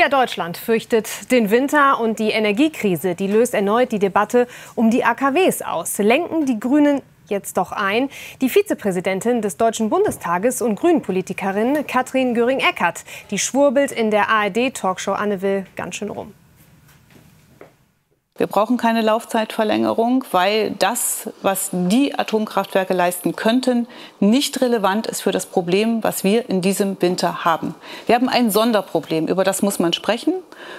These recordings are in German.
Ja, Deutschland fürchtet den Winter und die Energiekrise, die löst erneut die Debatte um die AKWs aus. Lenken die Grünen jetzt doch ein? Die Vizepräsidentin des Deutschen Bundestages und Grünenpolitikerin Katrin Göring-Eckardt, die schwurbelt in der ARD-Talkshow Anne Will ganz schön rum. Wir brauchen keine Laufzeitverlängerung, weil das, was die Atomkraftwerke leisten könnten, nicht relevant ist für das Problem, was wir in diesem Winter haben. Wir haben ein Sonderproblem, über das muss man sprechen.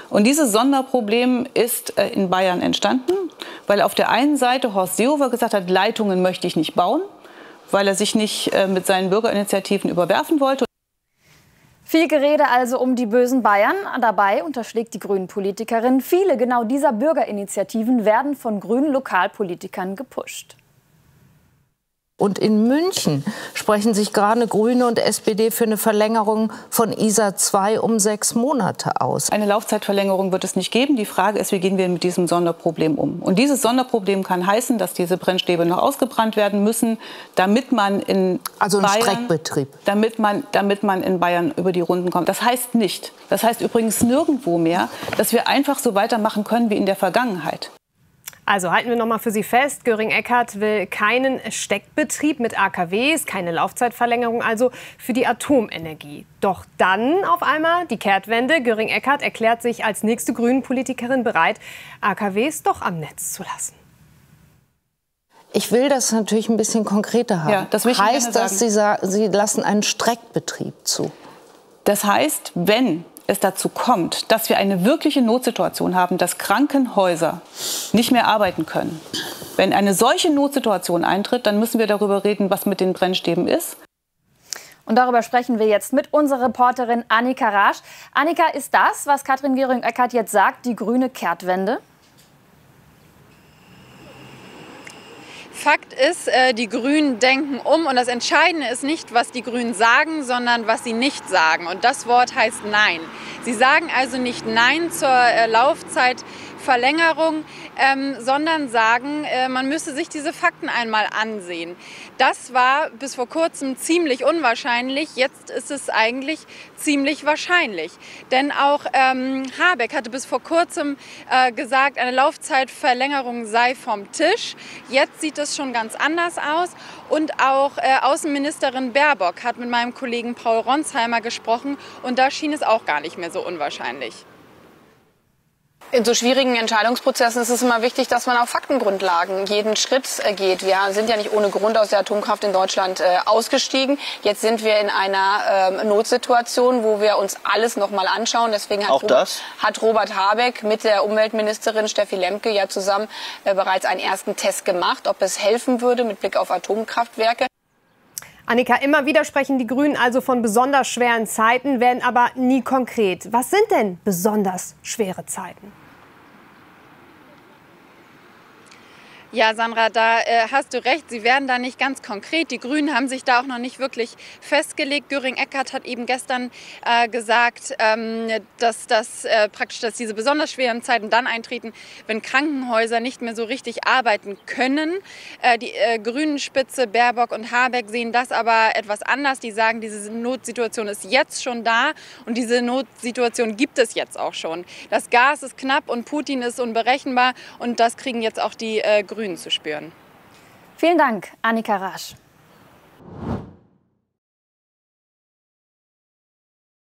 Und dieses Sonderproblem ist in Bayern entstanden, weil auf der einen Seite Horst Seehofer gesagt hat, Leitungen möchte ich nicht bauen, weil er sich nicht mit seinen Bürgerinitiativen überwerfen wollte. Viel Gerede also um die bösen Bayern. Dabei unterschlägt die Grünen-Politikerin, viele genau dieser Bürgerinitiativen werden von grünen Lokalpolitikern gepusht. Und in München sprechen sich gerade Grüne und SPD für eine Verlängerung von Isar 2 um 6 Monate aus. Eine Laufzeitverlängerung wird es nicht geben. Die Frage ist, wie gehen wir mit diesem Sonderproblem um? Und dieses Sonderproblem kann heißen, dass diese Brennstäbe noch ausgebrannt werden müssen, damit man in Bayern in Bayern über die Runden kommt. Das heißt nicht, das heißt übrigens nirgendwo mehr, dass wir einfach so weitermachen können wie in der Vergangenheit. Also halten wir noch mal für Sie fest, Göring-Eckardt will keinen Steckbetrieb mit AKWs, keine Laufzeitverlängerung also für die Atomenergie. Doch dann auf einmal die Kehrtwende. Göring-Eckardt erklärt sich als nächste Grünen-Politikerin bereit, AKWs doch am Netz zu lassen. Ich will das natürlich ein bisschen konkreter haben. Ja, das will ich gerne sagen. Heißt das, Sie sagen, Sie lassen einen Streckbetrieb zu? Das heißt, wenn es dazu kommt, dass wir eine wirkliche Notsituation haben, dass Krankenhäuser nicht mehr arbeiten können. Wenn eine solche Notsituation eintritt, dann müssen wir darüber reden, was mit den Brennstäben ist. Und darüber sprechen wir jetzt mit unserer Reporterin Annika Rasch. Annika, ist das, was Katrin Göring-Eckardt jetzt sagt, die grüne Kehrtwende? Fakt ist, die Grünen denken um und das Entscheidende ist nicht, was die Grünen sagen, sondern was sie nicht sagen. Und das Wort heißt Nein. Sie sagen also nicht Nein zur Laufzeitverlängerung, sondern sagen, man müsste sich diese Fakten einmal ansehen. Das war bis vor kurzem ziemlich unwahrscheinlich, jetzt ist es eigentlich ziemlich wahrscheinlich. Denn auch Habeck hatte bis vor kurzem gesagt, eine Laufzeitverlängerung sei vom Tisch. Jetzt sieht es schon ganz anders aus. Und auch Außenministerin Baerbock hat mit meinem Kollegen Paul Ronsheimer gesprochen und da schien es auch gar nicht mehr so unwahrscheinlich. In so schwierigen Entscheidungsprozessen ist es immer wichtig, dass man auf Faktengrundlagen jeden Schritt geht. Wir sind ja nicht ohne Grund aus der Atomkraft in Deutschland ausgestiegen. Jetzt sind wir in einer Notsituation, wo wir uns alles noch mal anschauen. Deswegen hat Robert Habeck mit der Umweltministerin Steffi Lemke ja zusammen bereits einen ersten Test gemacht, ob es helfen würde mit Blick auf Atomkraftwerke. Annika, immer wieder sprechen die Grünen also von besonders schweren Zeiten, werden aber nie konkret. Was sind denn besonders schwere Zeiten? Ja, Sandra, da hast du recht. Sie werden da nicht ganz konkret. Die Grünen haben sich da auch noch nicht wirklich festgelegt. Göring-Eckardt hat eben gestern gesagt, dass diese besonders schweren Zeiten dann eintreten, wenn Krankenhäuser nicht mehr so richtig arbeiten können. Die Grünen-Spitze Baerbock und Habeck sehen das aber etwas anders. Die sagen, diese Notsituation ist jetzt schon da und diese Notsituation gibt es jetzt auch schon. Das Gas ist knapp und Putin ist unberechenbar und das kriegen jetzt auch die Grünen zu spüren. Vielen Dank, Annika Rasch.